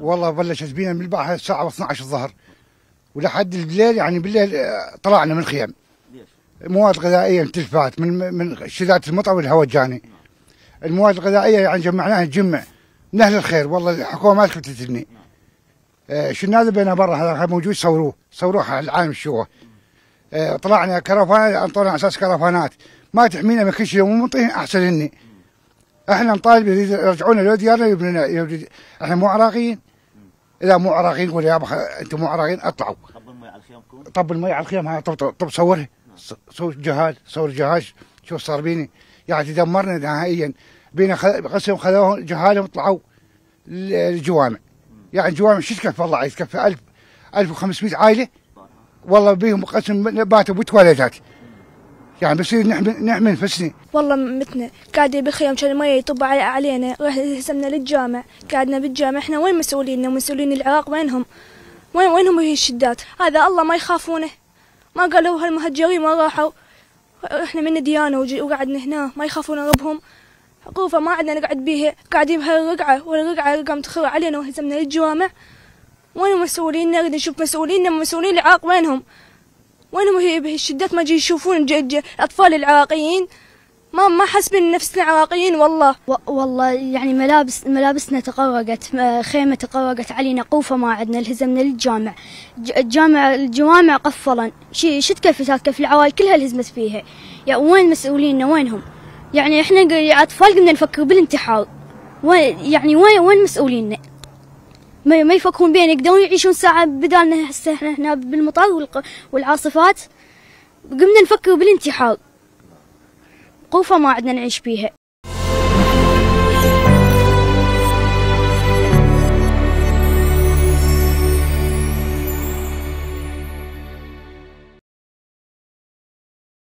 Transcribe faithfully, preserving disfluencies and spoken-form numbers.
والله بلشت بينا من البارحه الساعه اثنعش الظهر ولحد الليل، يعني بالليل طلعنا من الخيام. ليش؟ المواد الغذائيه انتلفت من من شذات المطعم والهواء الجاني. المواد الغذائيه يعني جمعناها نجمع من اهل الخير، والله الحكومه ما ثبتت لنا. آه شنو هذا بينا برا، هذا موجود صوروه صوروه العالم شوه. آه طلعنا كرفانات، انطونا على اساس كرفانات ما تحمينا من كل شيء ومنطين احسن لنا. احنا نطالب يرجعونا لو ديارنا يبنينا، احنا مو عراقيين. اذا مو عراقيين قول يا ابا انتم مو عراقيين اطلعوا. طب المي على الخيامكم، طب المي على الخيام، طب طب صورها، صور جهاز، صور جهاز، شوف صار بينا، يعني دمرنا نهائيا. بينا قسم خذوهم جهالهم طلعوا الجوامع، يعني الجوامع شو تكفي والله، تكفي ألف ألف وخمسمائة عائله والله بيهم قسم باتوا بتولدات. يعني بصير نحمل نحمل نفسنا. والله متنا قاعدين بالخيام، كان المي يطب علينا، هسمنا للجامع، قعدنا بالجامع. احنا وين مسؤوليننا ومسؤولين العراق وينهم؟ وين وينهم هي الشدات؟ هذا الله ما يخافونه، ما قالوا هالمهجرين ما راحوا، احنا من ديانا وقعدنا هنا ما يخافون ربهم. غرفة ما عدنا نقعد بيها، قاعدين بهالرقعة والرقعة رقم تخر علينا وهزمنا للجوامع. وين مسؤوليننا؟ نريد نشوف مسؤوليننا ومسؤولين العراق وينهم؟ وينهم هي الشدات؟ ما جي يشوفون الاطفال العراقيين، ما ما حاسبين نفسنا عراقيين والله. والله يعني ملابس ملابسنا تقرقت، خيمه تقرقت علينا، قوفه ما عندنا، الهزمنا للجامع، الجامع الجوامع قفلا، شي شو تكفي تكفي العوائل كلها الهزمت فيها. يا وين مسؤوليننا وينهم؟ يعني احنا اطفال قمنا نفكر بالانتحار، وين يعني وين وين مسؤوليننا؟ ما ما يفكرون بين يقدرون يعيشون ساعة بدالنا. هسه احنا هنا بالمطر والعاصفات قمنا نفكر بالانتحار، قوفة ما عدنا نعيش بيها.